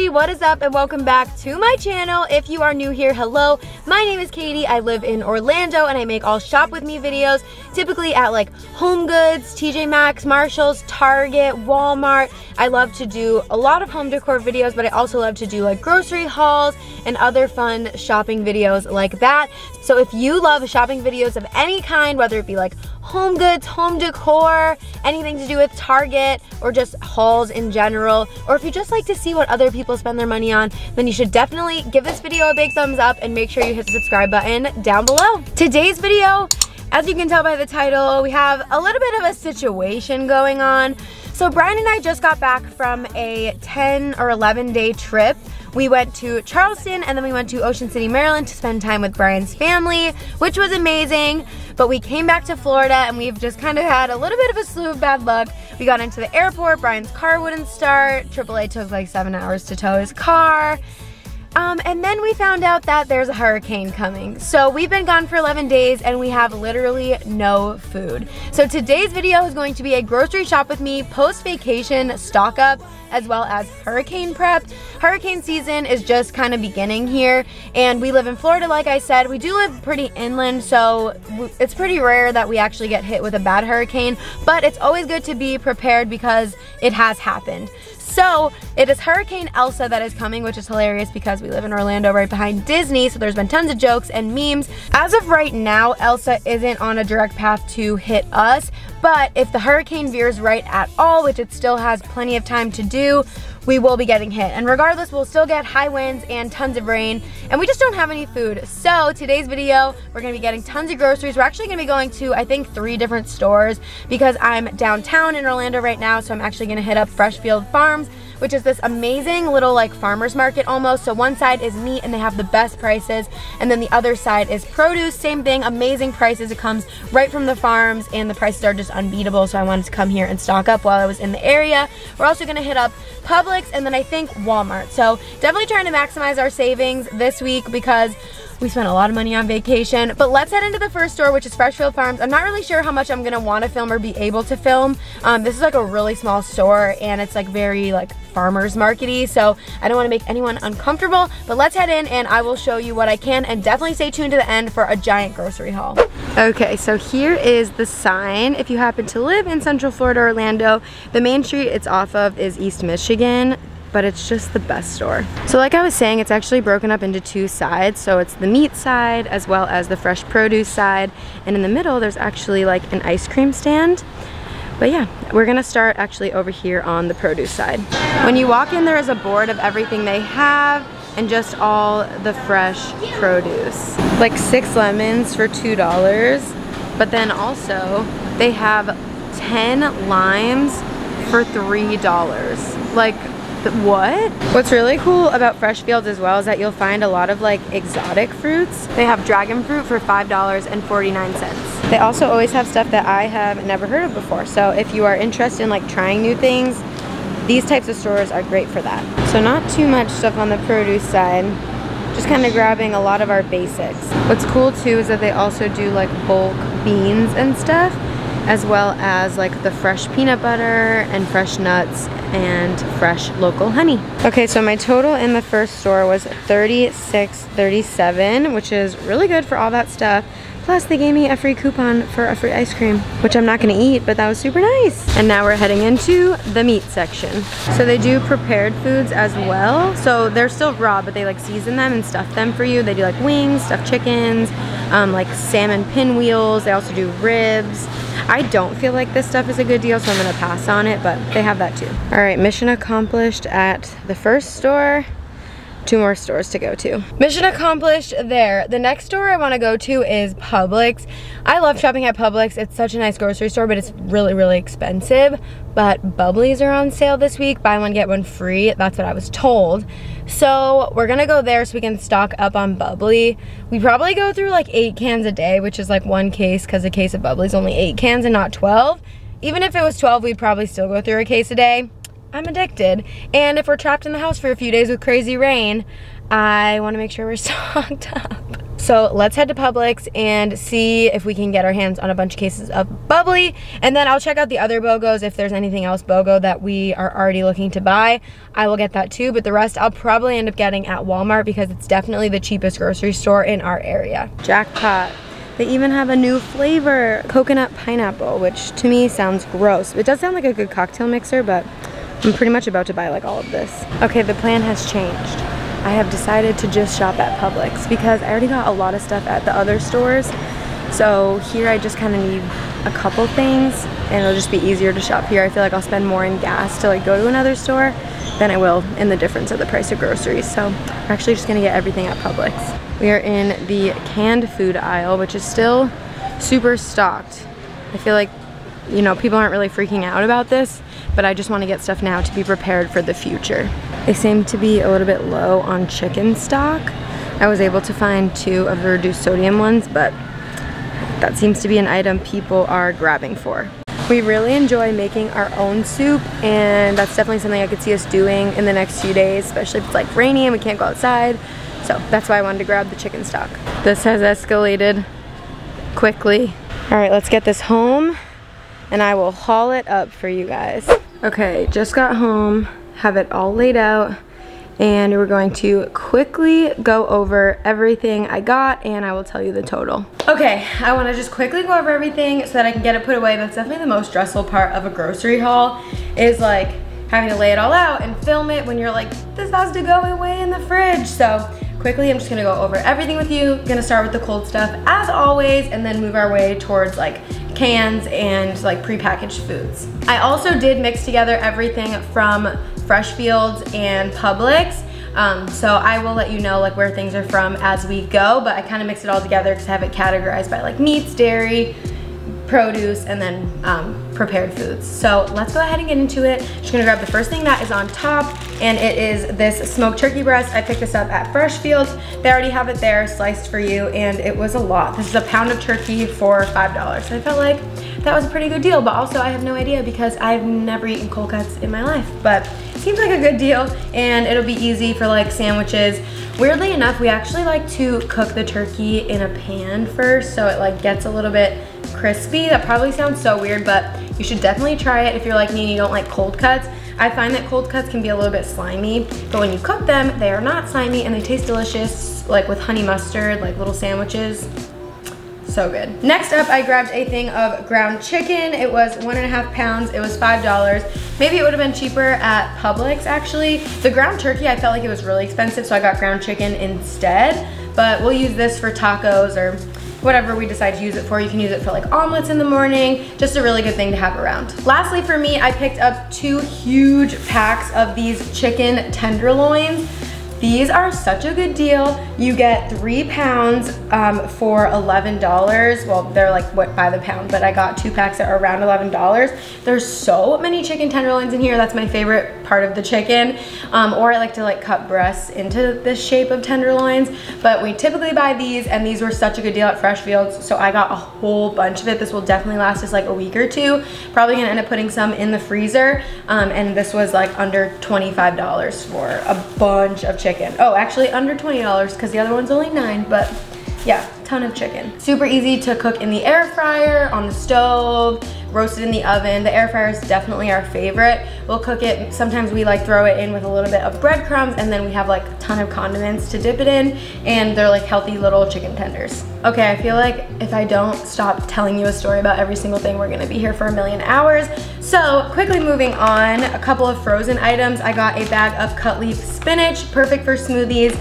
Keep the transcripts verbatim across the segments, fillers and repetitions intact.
everybody, what is up and welcome back to my channel. If you are new here, hello, my name is Katie. I live in Orlando and I make all shop with me videos, typically at like Home Goods, T J Maxx, Marshalls, Target, Walmart. I love to do a lot of home decor videos, but I also love to do like grocery hauls and other fun shopping videos like that. So if you love shopping videos of any kind, whether it be like home goods, home decor, anything to do with Target or just hauls in general, or if you just like to see what other people spend their money on, then you should definitely give this video a big thumbs up and make sure you hit the subscribe button down below. Today's video, as you can tell by the title, we have a little bit of a situation going on. So Brian and I just got back from a ten or eleven day trip. We went to Charleston and then we went to Ocean City, Maryland to spend time with Brian's family, which was amazing. But we came back to Florida and we've just kind of had a little bit of a slew of bad luck. We got into the airport, Brian's car wouldn't start. triple A took like seven hours to tow his car. Um, and then we found out that there's a hurricane coming. So we've been gone for eleven days and we have literally no food. So today's video is going to be a grocery shop with me post-vacation stock up as well as hurricane prep. Hurricane season is just kind of beginning here and we live in Florida, like I said. We do live pretty inland, so it's pretty rare that we actually get hit with a bad hurricane, but it's always good to be prepared because it has happened. So it is Hurricane Elsa that is coming, which is hilarious because we live in Orlando right behind Disney, so there's been tons of jokes and memes. As of right now, Elsa isn't on a direct path to hit us, but if the hurricane veers right at all, which it still has plenty of time to do, we will be getting hit. And regardless, we'll still get high winds and tons of rain, and we just don't have any food. So today's video, we're gonna be getting tons of groceries. We're actually gonna be going to, I think, three different stores because I'm downtown in Orlando right now, so I'm actually gonna hit up Freshfield Farms, which is this amazing little like farmer's market almost. So one side is meat and they have the best prices, and then the other side is produce, same thing, amazing prices. It comes right from the farms and the prices are just unbeatable, so I wanted to come here and stock up while I was in the area. We're also gonna hit up Publix and then I think Walmart. So definitely trying to maximize our savings this week because we spent a lot of money on vacation. But let's head into the first store, which is Freshfield Farms. I'm not really sure how much I'm gonna wanna film or be able to film. Um, this is like a really small store and it's like very like farmers markety, so I don't wanna make anyone uncomfortable. But let's head in and I will show you what I can, and definitely stay tuned to the end for a giant grocery haul. Okay, so here is the sign. If you happen to live in Central Florida, Orlando, the main street it's off of is East Michigan, but it's just the best store. So like I was saying, it's actually broken up into two sides. So it's the meat side as well as the fresh produce side. And in the middle, there's actually like an ice cream stand. But yeah, we're gonna start actually over here on the produce side. When you walk in, there is a board of everything they have and just all the fresh produce. Like six lemons for two dollars. But then also, they have ten limes for three dollars. Like, what? What's really cool about Freshfields as well is that you'll find a lot of like exotic fruits. They have dragon fruit for five dollars and forty-nine cents. They also always have stuff that I have never heard of before. So if you are interested in like trying new things, these types of stores are great for that. So not too much stuff on the produce side. Just kind of grabbing a lot of our basics. What's cool too is that they also do like bulk beans and stuff, as well as like the fresh peanut butter and fresh nuts and fresh local honey. Okay, so my total in the first store was thirty-six thirty-seven, which is really good for all that stuff. Plus they gave me a free coupon for a free ice cream, which I'm not gonna eat, but that was super nice. And now we're heading into the meat section. So they do prepared foods as well. So they're still raw, but they like season them and stuff them for you. They do like wings, stuffed chickens, um, like salmon pinwheels. They also do ribs. I don't feel like this stuff is a good deal, so I'm gonna pass on it, but they have that too. All right, mission accomplished at the first store. Two more stores to go to. Mission accomplished there. The next store I wanna go to is Publix. I love shopping at Publix. It's such a nice grocery store, but it's really, really expensive. But Bubly's are on sale this week. Buy one, get one free. That's what I was told. So we're gonna go there so we can stock up on Bubly. We probably go through like eight cans a day, which is like one case, because a case of Bubly's only eight cans and not twelve. Even if it was twelve, we'd probably still go through a case a day. I'm addicted. And if we're trapped in the house for a few days with crazy rain, I want to make sure we're stocked up. So let's head to Publix and see if we can get our hands on a bunch of cases of Bubly, and then I'll check out the other BOGOs. If there's anything else BOGO that we are already looking to buy, I will get that too, but the rest I'll probably end up getting at Walmart because it's definitely the cheapest grocery store in our area. Jackpot. They even have a new flavor, coconut pineapple, which to me sounds gross. It does sound like a good cocktail mixer, but I'm pretty much about to buy like all of this. Okay, the plan has changed. I have decided to just shop at Publix because I already got a lot of stuff at the other stores. So here I just kind of need a couple things and it'll just be easier to shop here. I feel like I'll spend more in gas to like go to another store than I will in the difference of the price of groceries. So we're actually just gonna get everything at Publix. We are in the canned food aisle, which is still super stocked. I feel like, you know, people aren't really freaking out about this, but I just want to get stuff now to be prepared for the future. They seem to be a little bit low on chicken stock. I was able to find two of the reduced sodium ones, but that seems to be an item people are grabbing for. We really enjoy making our own soup, and that's definitely something I could see us doing in the next few days, especially if it's like rainy and we can't go outside. So that's why I wanted to grab the chicken stock. This has escalated quickly. All right, let's get this home and I will haul it up for you guys. Okay, just got home, have it all laid out, and we're going to quickly go over everything I got and I will tell you the total. Okay, I wanna just quickly go over everything so that I can get it put away. That's definitely the most stressful part of a grocery haul, is like having to lay it all out and film it when you're like, this has to go away in the fridge. So quickly, I'm just gonna go over everything with you. Gonna start with the cold stuff as always and then move our way towards like cans and like prepackaged foods. I also did mix together everything from Freshfields and Publix. Um, so I will let you know like where things are from as we go, but I kind of mix it all together because I have it categorized by like meats, dairy, produce, and then um, prepared foods. So let's go ahead and get into it. Just gonna grab the first thing that is on top, and it is this smoked turkey breast. I picked this up at Freshfields. They already have it there sliced for you, and it was a lot. This is a pound of turkey for five dollars. So I felt like that was a pretty good deal, but also I have no idea because I've never eaten cold cuts in my life, but it seems like a good deal, and it'll be easy for like sandwiches. Weirdly enough, we actually like to cook the turkey in a pan first, so it like gets a little bit crispy. That probably sounds so weird, but you should definitely try it if you're like me and you don't like cold cuts. I find that cold cuts can be a little bit slimy, but when you cook them, they are not slimy and they taste delicious, like with honey mustard, like little sandwiches. So good. Next up, I grabbed a thing of ground chicken. It was one and a half pounds. It was five dollars. Maybe it would have been cheaper at Publix, actually. The ground turkey, I felt like it was really expensive, so I got ground chicken instead. But we'll use this for tacos or whatever we decide to use it for. You can use it for like omelets in the morning. Just a really good thing to have around. Lastly for me, I picked up two huge packs of these chicken tenderloins. These are such a good deal. You get three pounds um, for eleven dollars. Well, they're like what by the pound, but I got two packs that are around eleven dollars. There's so many chicken tenderloins in here. That's my favorite part of the chicken. Um, or I like to like cut breasts into the shape of tenderloins, but we typically buy these, and these were such a good deal at Freshfields. So I got a whole bunch of it. This will definitely last us like a week or two. Probably gonna end up putting some in the freezer. Um, and this was like under twenty-five dollars for a bunch of chicken. Chicken. Oh, actually under twenty dollars because the other one's only nine, but yeah, ton of chicken. Super easy to cook in the air fryer, on the stove, roasted in the oven. The air fryer is definitely our favorite. We'll cook it. Sometimes we like throw it in with a little bit of breadcrumbs, and then we have like a ton of condiments to dip it in, and they're like healthy little chicken tenders. Okay, I feel like if I don't stop telling you a story about every single thing, we're gonna be here for a million hours. So quickly moving on, a couple of frozen items. I got a bag of cut leaf spinach, perfect for smoothies,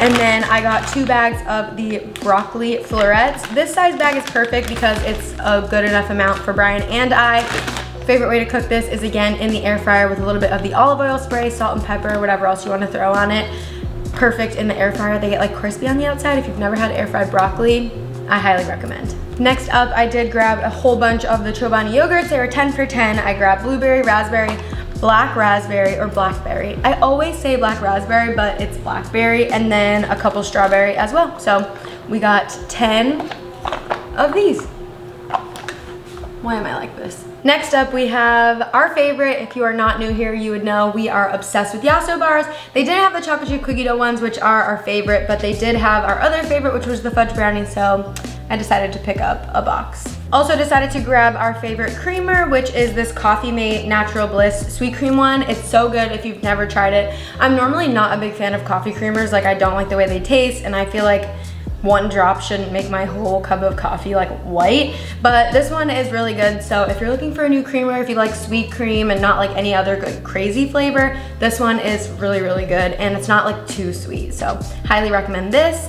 and then I got two bags of the broccoli florets. This size bag is perfect because it's a good enough amount for Brian and I. Favorite way to cook this is again in the air fryer with a little bit of the olive oil spray, salt and pepper, whatever else you want to throw on it. Perfect in the air fryer. They get like crispy on the outside. If you've never had air fried broccoli, I highly recommend. Next up, I did grab a whole bunch of the Chobani yogurts. They were ten for ten. I grabbed blueberry, raspberry, black raspberry, or blackberry. I always say black raspberry, but it's blackberry, and then a couple strawberry as well. So we got ten of these. Why am I like this? Next up, we have our favorite. If you are not new here, you would know we are obsessed with Yasso bars. They didn't have the chocolate chip cookie dough ones, which are our favorite, but they did have our other favorite, which was the fudge brownie, so I decided to pick up a box. Also decided to grab our favorite creamer, which is this Coffee Mate Natural Bliss sweet cream one. It's so good if you've never tried it. I'm normally not a big fan of coffee creamers. Like, I don't like the way they taste, and I feel like one drop shouldn't make my whole cup of coffee like white, but this one is really good. So if you're looking for a new creamer, if you like sweet cream and not like any other good crazy flavor, this one is really, really good, and it's not like too sweet, so highly recommend this.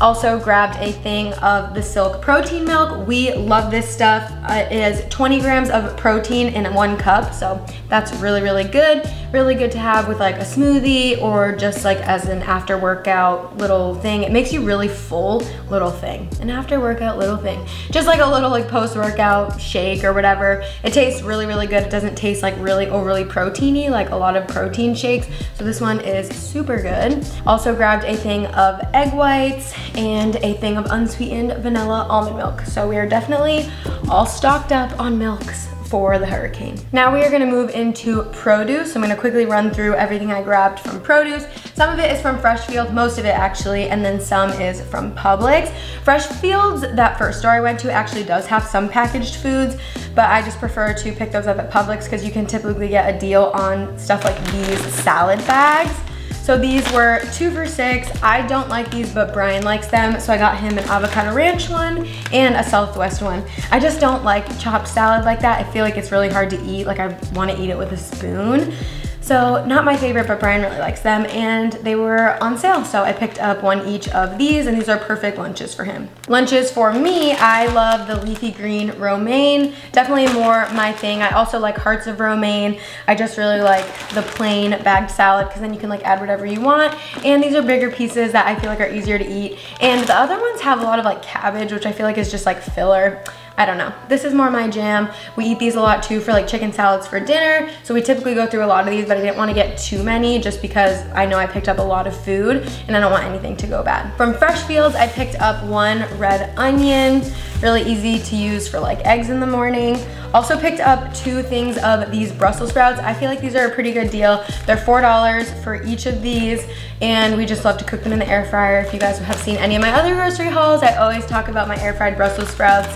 Also grabbed a thing of the Silk protein milk. We love this stuff. It is twenty grams of protein in one cup, so that's really, really good. Really good to have with like a smoothie or just like as an after workout little thing. It makes you really full little thing. An after workout little thing. Just like a little like post workout shake or whatever. It tastes really, really good. It doesn't taste like really overly proteiny like a lot of protein shakes. So this one is super good. Also grabbed a thing of egg whites and a thing of unsweetened vanilla almond milk. So we are definitely all stocked up on milks for the hurricane. Now we are gonna move into produce. I'm gonna quickly run through everything I grabbed from produce. Some of it is from Freshfield, most of it actually, and then some is from Publix. Freshfield's, that first store I went to, actually does have some packaged foods, but I just prefer to pick those up at Publix because you can typically get a deal on stuff like these salad bags. So these were two for six. I don't like these, but Brian likes them, so I got him an avocado ranch one and a Southwest one. I just don't like chopped salad like that. I feel like it's really hard to eat. Like, I want to eat it with a spoon. So not my favorite, but Brian really likes them, and they were on sale, so I picked up one each of these, and these are perfect lunches for him. Lunches for me, I love the leafy green romaine, definitely more my thing. I also like hearts of romaine. I just really like the plain bagged salad because then you can like add whatever you want, and these are bigger pieces that I feel like are easier to eat, and the other ones have a lot of like cabbage, which I feel like is just like filler. I don't know. This is more my jam. We eat these a lot too for like chicken salads for dinner. So we typically go through a lot of these, but I didn't want to get too many just because I know I picked up a lot of food and I don't want anything to go bad. From Freshfields, I picked up one red onion, really easy to use for like eggs in the morning. Also picked up two things of these Brussels sprouts. I feel like these are a pretty good deal. They're four dollars for each of these, and we just love to cook them in the air fryer. If you guys have seen any of my other grocery hauls, I always talk about my air fried Brussels sprouts.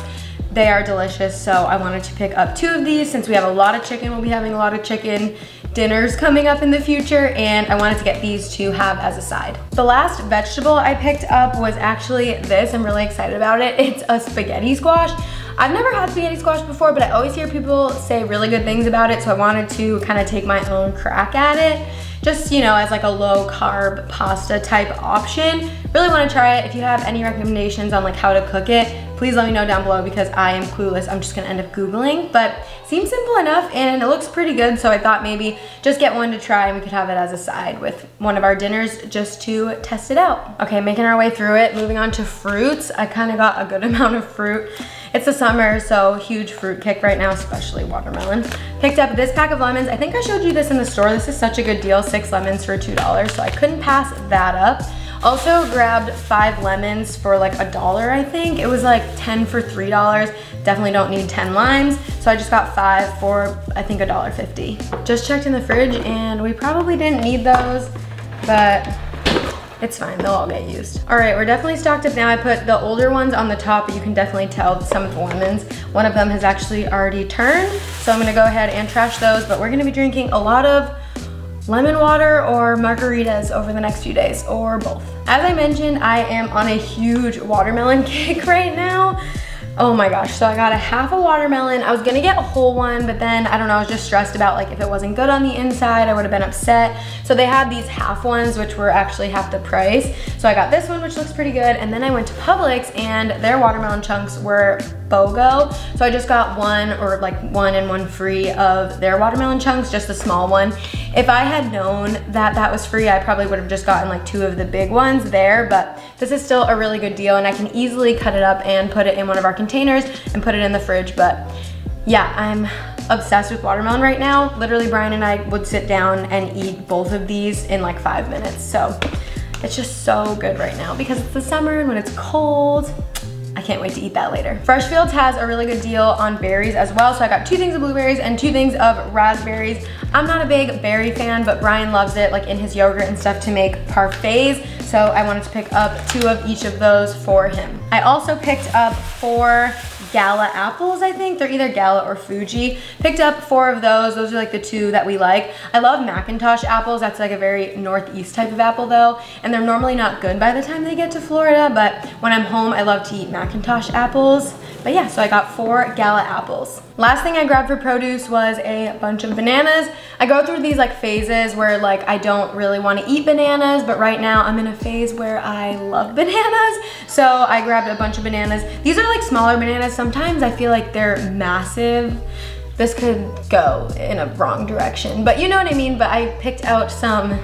They are delicious, so I wanted to pick up two of these since we have a lot of chicken. We'll be having a lot of chicken dinners coming up in the future, and I wanted to get these to have as a side. The last vegetable I picked up was actually this. I'm really excited about it. It's a spaghetti squash. I've never had spaghetti squash before, but I always hear people say really good things about it, so I wanted to kind of take my own crack at it. Just, you know, as like a low carb pasta type option. Really wanna try it. If you have any recommendations on like how to cook it, please let me know down below because I am clueless. I'm just gonna end up Googling, but seems simple enough and it looks pretty good. So I thought maybe just get one to try and we could have it as a side with one of our dinners just to test it out. Okay, making our way through it. Moving on to fruits. I kinda got a good amount of fruit. It's the summer, so huge fruit kick right now, especially watermelon. Picked up this pack of lemons. I think I showed you this in the store. This is such a good deal, six lemons for two dollars, so I couldn't pass that up. Also grabbed five lemons for like a dollar, I think. It was like ten for three dollars. Definitely don't need ten limes. So I just got five for, I think, a dollar fifty. Just checked in the fridge and we probably didn't need those, but it's fine, they'll all get used. All right, we're definitely stocked up now. I put the older ones on the top, but you can definitely tell some of the lemons. One of them has actually already turned, so I'm gonna go ahead and trash those, but we're gonna be drinking a lot of lemon water or margaritas over the next few days, or both. As I mentioned, I am on a huge watermelon kick right now. Oh my gosh, so I got a half a watermelon. I was gonna get a whole one, but then, I don't know, I was just stressed about like if it wasn't good on the inside, I would've been upset. So they had these half ones, which were actually half the price. So I got this one, which looks pretty good. And then I went to Publix and their watermelon chunks were BOGO. So I just got one or like one and one free of their watermelon chunks, just a small one. If I had known that that was free, I probably would've just gotten like two of the big ones there, but this is still a really good deal and I can easily cut it up and put it in one of our containers and put it in the fridge. But yeah, I'm obsessed with watermelon right now. Literally, Brian and I would sit down and eat both of these in like five minutes. So it's just so good right now because it's the summer and when it's cold, I can't wait to eat that later. Freshfields has a really good deal on berries as well, so I got two things of blueberries and two things of raspberries. I'm not a big berry fan, but Brian loves it, like in his yogurt and stuff, to make parfaits, so I wanted to pick up two of each of those for him. I also picked up four Gala apples, I think. They're either Gala or Fuji. Picked up four of those. Those are like the two that we like. I love Macintosh apples. That's like a very Northeast type of apple though. And they're normally not good by the time they get to Florida, but when I'm home, I love to eat Macintosh apples. But yeah, so I got four Gala apples. Last thing I grabbed for produce was a bunch of bananas. I go through these like phases where like I don't really want to eat bananas, but right now I'm in a phase where I love bananas. So I grabbed a bunch of bananas. These are like smaller bananas. Sometimes I feel like they're massive. This could go in a wrong direction, but you know what I mean? But I picked out some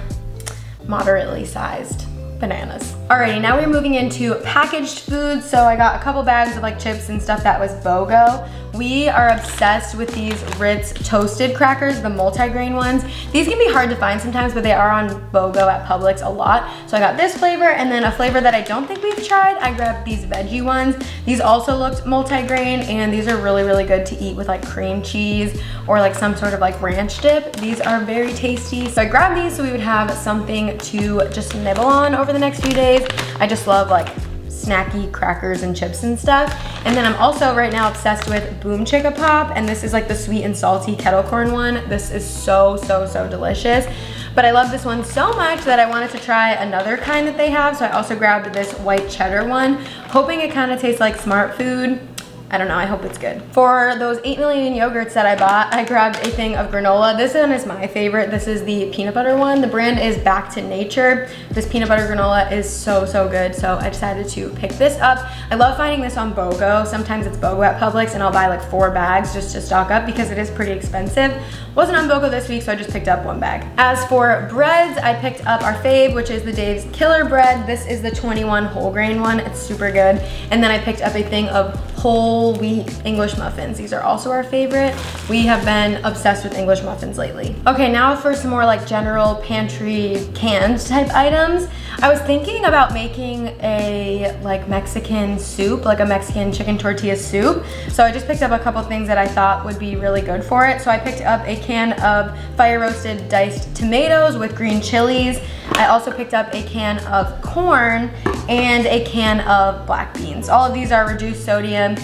moderately sized bananas. Alrighty, now we're moving into packaged foods. So I got a couple bags of like chips and stuff that was BOGO. We are obsessed with these Ritz toasted crackers, the multi-grain ones. These can be hard to find sometimes, but they are on BOGO at Publix a lot. So I got this flavor and then a flavor that I don't think we've tried. I grabbed these veggie ones. These also looked multi-grain and these are really, really good to eat with like cream cheese or like some sort of like ranch dip. These are very tasty. So I grabbed these so we would have something to just nibble on over the next few days. I just love like snacky crackers and chips and stuff. And then I'm also right now obsessed with Boom Chicka Pop, and this is like the sweet and salty kettle corn one. This is so, so, so delicious. But I love this one so much that I wanted to try another kind that they have, so I also grabbed this white cheddar one, hoping it kind of tastes like Smart Food. I don't know, I hope it's good. For those eight million yogurts that I bought, I grabbed a thing of granola. This one is my favorite. This is the peanut butter one. The brand is Back to Nature. This peanut butter granola is so, so good. So I decided to pick this up. I love finding this on BOGO. Sometimes it's BOGO at Publix and I'll buy like four bags just to stock up because it is pretty expensive. Wasn't on BOGO this week, so I just picked up one bag. As for breads, I picked up our fave, which is the Dave's Killer Bread. This is the twenty-one whole grain one. It's super good. And then I picked up a thing of whole wheat English muffins. These are also our favorite. We have been obsessed with English muffins lately. Okay, now for some more like general pantry canned type items. I was thinking about making a like Mexican soup, like a Mexican chicken tortilla soup. So I just picked up a couple things that I thought would be really good for it. So I picked up a can of fire roasted diced tomatoes with green chilies. I also picked up a can of corn and a can of black beans. All of these are reduced sodium.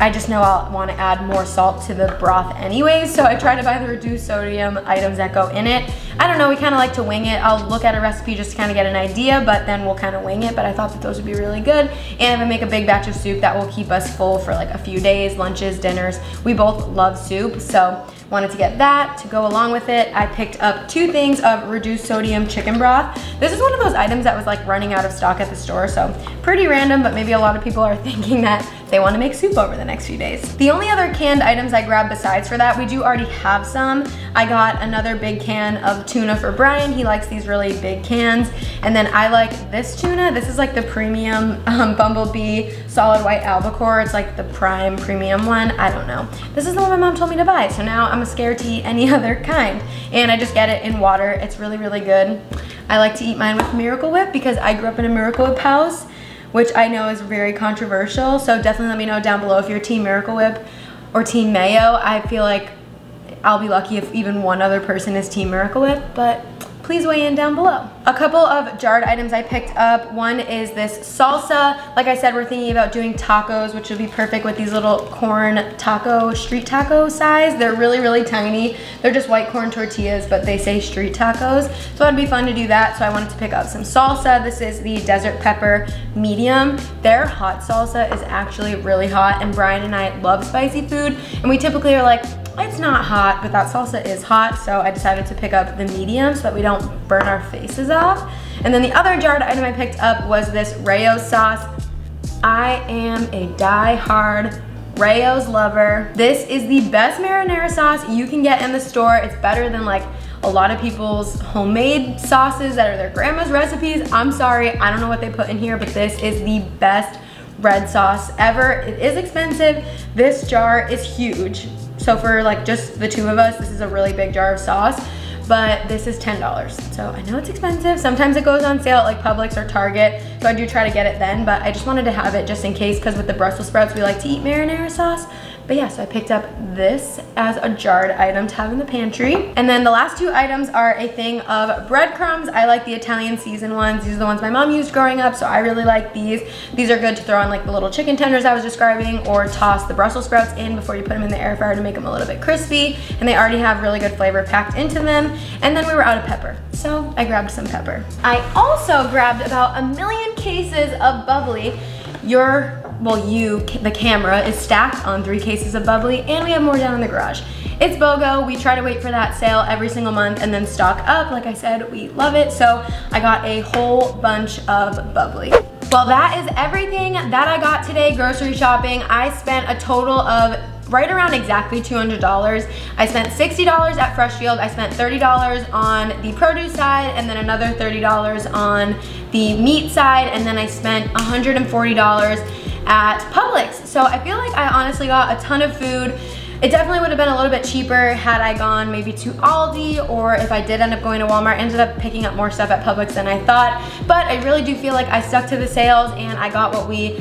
I just know I'll want to add more salt to the broth anyways, so I try to buy the reduced sodium items that go in it. I don't know, we kind of like to wing it. I'll look at a recipe just to kind of get an idea, but then we'll kind of wing it, but I thought that those would be really good. And I'm gonna make a big batch of soup that will keep us full for like a few days, lunches, dinners. We both love soup, so wanted to get that to go along with it. I picked up two things of reduced sodium chicken broth. This is one of those items that was like running out of stock at the store, so pretty random, but maybe a lot of people are thinking that they want to make soup over the next few days. The only other canned items I grabbed besides for that, we do already have some. I got another big can of tuna for Brian. He likes these really big cans. And then I like this tuna. This is like the premium um, Bumblebee solid white albacore. It's like the prime premium one. I don't know. This is the one my mom told me to buy. So now I'm scared to eat any other kind. And I just get it in water. It's really, really good. I like to eat mine with Miracle Whip because I grew up in a Miracle Whip house, which I know is very controversial. So definitely let me know down below if you're team Miracle Whip or team mayo. I feel like I'll be lucky if even one other person is team Miracle Whip, but please weigh in down below. A couple of jarred items I picked up. One is this salsa. Like I said, we're thinking about doing tacos, which would be perfect with these little corn taco, street taco size. They're really, really tiny. They're just white corn tortillas, but they say street tacos. So it'd be fun to do that. So I wanted to pick up some salsa. This is the Desert Pepper medium. Their hot salsa is actually really hot, and Brian and I love spicy food, and we typically are like, it's not hot, but that salsa is hot, so I decided to pick up the medium so that we don't burn our faces off. And then the other jarred item I picked up was this Rao's sauce. I am a die-hard Rao's lover. This is the best marinara sauce you can get in the store. It's better than like a lot of people's homemade sauces that are their grandma's recipes. I'm sorry, I don't know what they put in here, but this is the best red sauce ever. It is expensive. This jar is huge. So for like just the two of us, this is a really big jar of sauce, but this is ten dollars. So I know it's expensive. Sometimes it goes on sale at like Publix or Target, so I do try to get it then, but I just wanted to have it just in case, because with the Brussels sprouts, we like to eat marinara sauce. But yeah, so I picked up this as a jarred item to have in the pantry. And then the last two items are a thing of breadcrumbs. I like the Italian seasoned ones. These are the ones my mom used growing up, so I really like these. These are good to throw on like the little chicken tenders I was describing, or toss the Brussels sprouts in before you put them in the air fryer to make them a little bit crispy. And they already have really good flavor packed into them. And then we were out of pepper, so I grabbed some pepper. I also grabbed about a million cases of Bubly. Your Well, you, the camera, is stacked on three cases of Bubly, and we have more down in the garage. It's BOGO. We try to wait for that sale every single month and then stock up. Like I said, we love it. So I got a whole bunch of Bubly. Well, that is everything that I got today grocery shopping. I spent a total of right around exactly two hundred dollars. I spent sixty dollars at Freshfield. I spent thirty dollars on the produce side, and then another thirty dollars on the meat side, and then I spent one hundred forty dollars at Publix. So I feel like I honestly got a ton of food. It definitely would have been a little bit cheaper had I gone maybe to Aldi, or if I did end up going to Walmart, ended up picking up more stuff at Publix than I thought. But I really do feel like I stuck to the sales and I got what we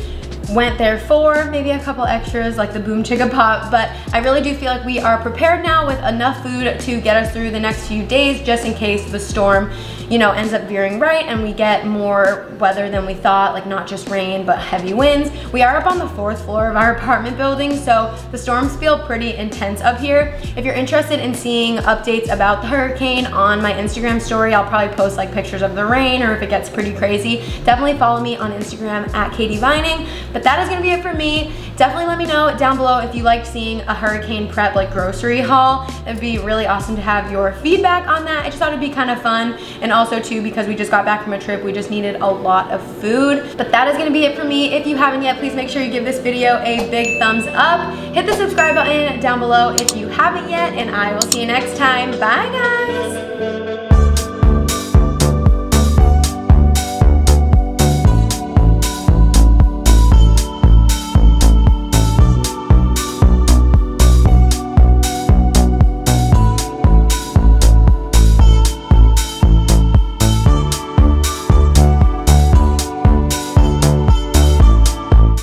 went there for, maybe a couple extras like the Boom Chicka Pop, but I really do feel like we are prepared now with enough food to get us through the next few days, just in case the storm, you know, ends up veering right and we get more weather than we thought, like not just rain, but heavy winds. We are up on the fourth floor of our apartment building, so the storms feel pretty intense up here. If you're interested in seeing updates about the hurricane on my Instagram story, I'll probably post like pictures of the rain, or if it gets pretty crazy, definitely follow me on Instagram at Katie Vining. But But that is gonna be it for me. Definitely let me know down below if you liked seeing a hurricane prep like grocery haul. It'd be really awesome to have your feedback on that. I just thought it'd be kind of fun, and also too, because we just got back from a trip, we just needed a lot of food. But that is gonna be it for me. If you haven't yet, please make sure you give this video a big thumbs up. Hit the subscribe button down below if you haven't yet, and I will see you next time. Bye guys.